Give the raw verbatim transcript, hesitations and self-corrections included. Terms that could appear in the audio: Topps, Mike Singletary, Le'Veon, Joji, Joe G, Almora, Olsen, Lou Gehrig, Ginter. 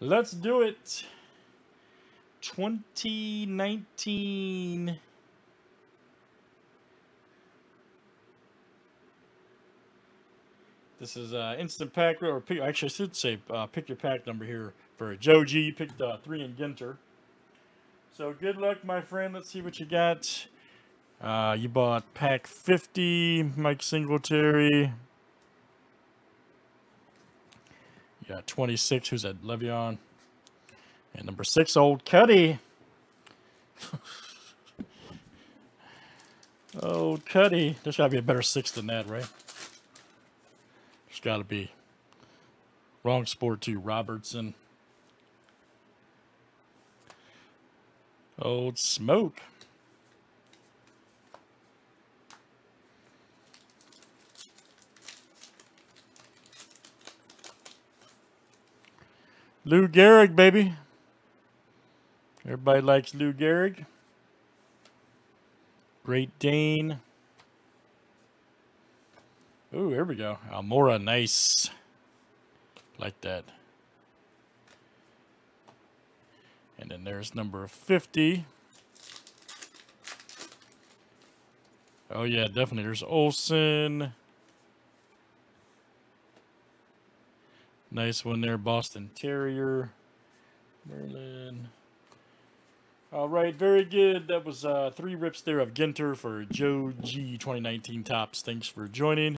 Let's do it. twenty nineteen. This is uh, instant pack, or pick, actually I should say uh, pick your pack number here for Joji. You picked uh, three in Ginter. So good luck, my friend. Let's see what you got. Uh, you bought pack fifty, Mike Singletary. You got twenty-six, who's that? Le'Veon. And number six, Old Cuddy. Old Cuddy. There's got to be a better six than that, right? There's got to be. Wrong sport, too. Robertson. Old Smoke. Lou Gehrig, baby. Everybody likes Lou Gehrig. Great Dane. Ooh, here we go. Almora, nice. Like that. And then there's number fifty. Oh, yeah, definitely. There's Olsen. Nice one there. Boston Terrier. Merlin. All right, very good. That was uh, three rips there of Ginter for Joe G twenty nineteen Tops. Thanks for joining.